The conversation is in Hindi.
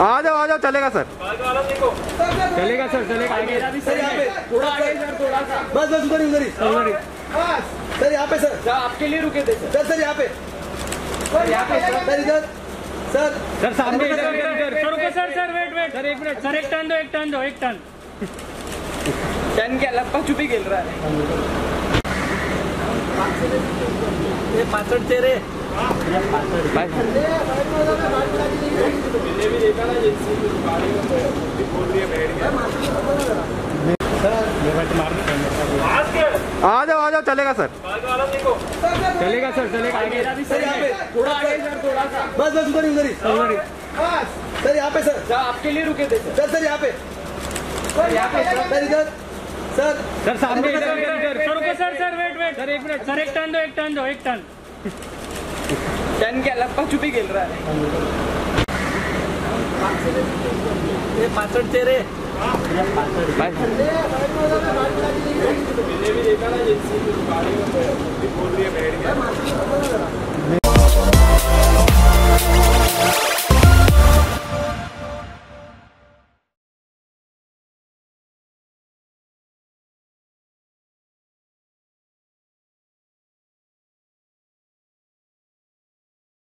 आ जाओ चलेगा सर, चलेगा सर, चलेगा आगे थोड़ा सा, बस बस उधर उधर ही सर, यहाँ पे सर आपके लिए रुके थे सर, सर यहाँ पे सर इधर सर, सर सामने इधर इधर सर, रुको sir, sir wait wait sir, एक मिनट सर, एक टर्न दो, एक टर्न दो, एक टर्न, टर्न क्या लप्पा छुपी खेल रहा है, ये पाचड़ तेरे आ जाओ चलेगा सर, चलेगा सर, चलेगा आगे सर, यहाँ पे थोड़ा सा, बस बस उधर उधर ही सर, यहाँ पे सर आपके लिए रुके थे सर, सर यहाँ पे सर इधर सर, सर सामने इधर इधर सर, रुको sir, sir wait wait sir, एक मिनट सर, एक टर्न दो, एक टर्न दो, एक टर्न, टर्न क्या लप्पा छुपी खेल रहा है, पाचड़ तेरे पाचड़